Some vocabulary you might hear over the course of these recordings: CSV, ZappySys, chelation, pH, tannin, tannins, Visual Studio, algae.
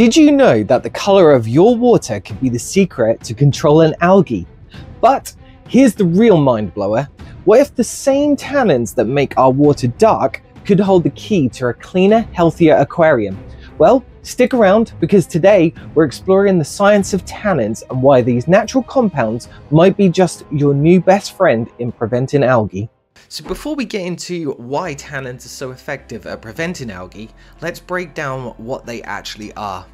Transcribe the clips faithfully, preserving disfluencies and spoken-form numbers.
Did you know that the color of your water could be the secret to controlling algae? But here's the real mind blower. What if the same tannins that make our water dark could hold the key to a cleaner, healthier aquarium? Well, stick around, because today we're exploring the science of tannins and why these natural compounds might be just your new best friend in preventing algae. So before we get into why tannins are so effective at preventing algae, let's break down what they actually are.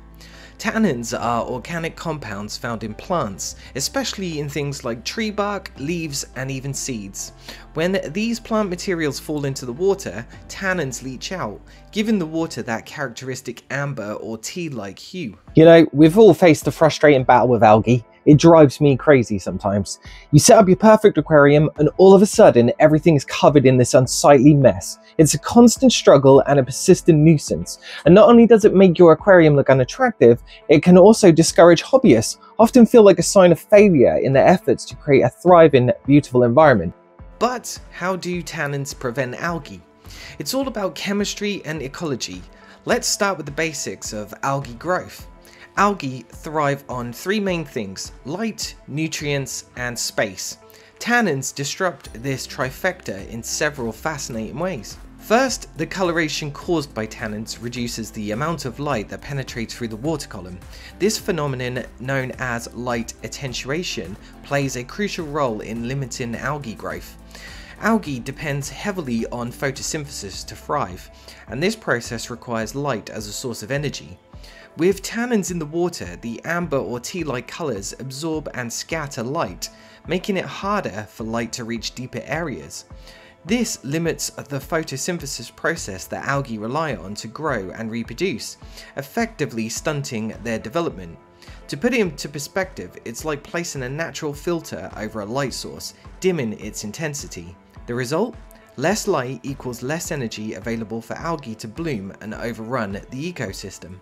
Tannins are organic compounds found in plants, especially in things like tree bark, leaves, and even seeds. When these plant materials fall into the water, tannins leach out, giving the water that characteristic amber or tea-like hue. You know, we've all faced a frustrating battle with algae. It drives me crazy sometimes. You set up your perfect aquarium and all of a sudden everything's covered in this unsightly mess. It's a constant struggle and a persistent nuisance. And not only does it make your aquarium look unattractive, it can also discourage hobbyists, often feel like a sign of failure in their efforts to create a thriving, beautiful environment. But how do tannins prevent algae? It's all about chemistry and ecology. Let's start with the basics of algae growth. Algae thrive on three main things: light, nutrients, and space. Tannins disrupt this trifecta in several fascinating ways. First, the coloration caused by tannins reduces the amount of light that penetrates through the water column. This phenomenon, known as light attenuation, plays a crucial role in limiting algae growth. Algae depends heavily on photosynthesis to thrive, and this process requires light as a source of energy. With tannins in the water, the amber or tea-like colors absorb and scatter light, making it harder for light to reach deeper areas. This limits the photosynthesis process that algae rely on to grow and reproduce, effectively stunting their development. To put it into perspective, it's like placing a natural filter over a light source, dimming its intensity. The result? Less light equals less energy available for algae to bloom and overrun the ecosystem.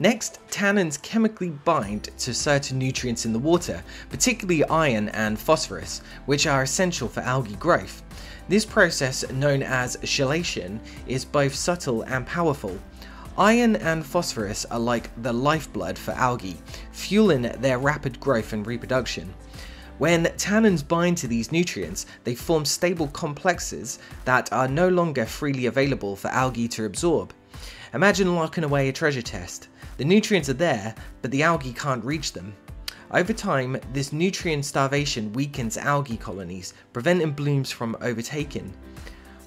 Next, tannins chemically bind to certain nutrients in the water, particularly iron and phosphorus, which are essential for algae growth. This process, known as chelation, is both subtle and powerful. Iron and phosphorus are like the lifeblood for algae, fueling their rapid growth and reproduction. When tannins bind to these nutrients, they form stable complexes that are no longer freely available for algae to absorb. Imagine locking away a treasure chest. The nutrients are there, but the algae can't reach them. Over time, this nutrient starvation weakens algae colonies, preventing blooms from overtaking.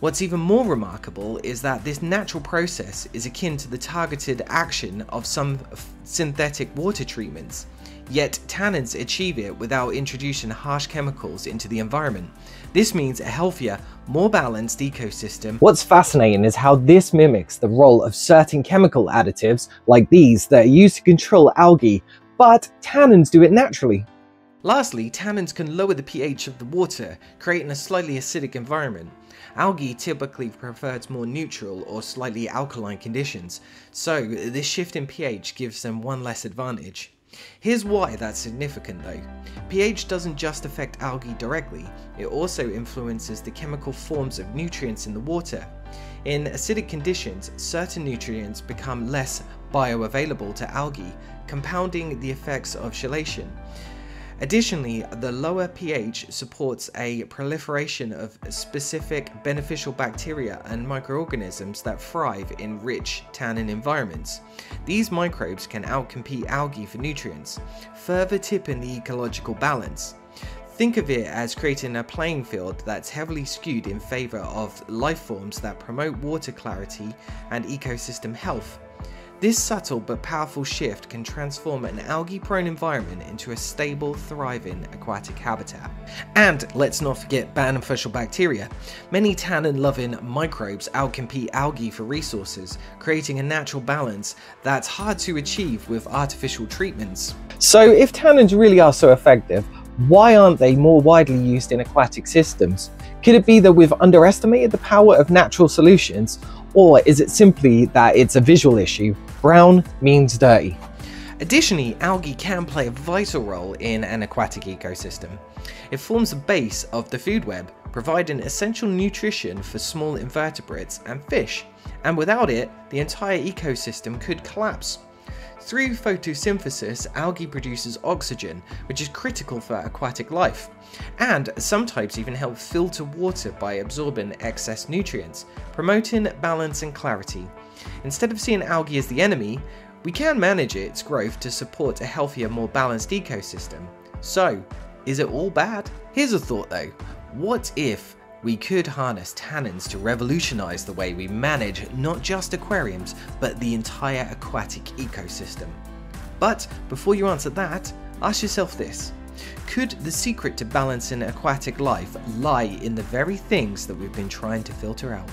What's even more remarkable is that this natural process is akin to the targeted action of some synthetic water treatments. Yet tannins achieve it without introducing harsh chemicals into the environment. This means a healthier, more balanced ecosystem. What's fascinating is how this mimics the role of certain chemical additives like these that are used to control algae, but tannins do it naturally. Lastly, tannins can lower the pH of the water, creating a slightly acidic environment. Algae typically prefers more neutral or slightly alkaline conditions, so this shift in pH gives them one less advantage. Here's why that's significant though. pH doesn't just affect algae directly, it also influences the chemical forms of nutrients in the water. In acidic conditions, certain nutrients become less bioavailable to algae, compounding the effects of chelation. Additionally, the lower pH supports a proliferation of specific beneficial bacteria and microorganisms that thrive in rich tannin environments. These microbes can outcompete algae for nutrients, further tipping the ecological balance. Think of it as creating a playing field that's heavily skewed in favor of life forms that promote water clarity and ecosystem health. This subtle but powerful shift can transform an algae-prone environment into a stable, thriving aquatic habitat. And let's not forget beneficial bacteria. Many tannin-loving microbes outcompete algae for resources, creating a natural balance that's hard to achieve with artificial treatments. So if tannins really are so effective, why aren't they more widely used in aquatic systems? Could it be that we've underestimated the power of natural solutions? Or is it simply that it's a visual issue? Brown means dirty. Additionally, algae can play a vital role in an aquatic ecosystem. It forms the base of the food web, providing essential nutrition for small invertebrates and fish, and without it, the entire ecosystem could collapse. Through photosynthesis, algae produces oxygen, which is critical for aquatic life, and some types even help filter water by absorbing excess nutrients, promoting balance and clarity. Instead of seeing algae as the enemy, we can manage its growth to support a healthier, more balanced ecosystem. So, is it all bad? Here's a thought though, what if we could harness tannins to revolutionize the way we manage not just aquariums, but the entire aquatic ecosystem? But before you answer that, ask yourself this. Could the secret to balancing aquatic life lie in the very things that we've been trying to filter out?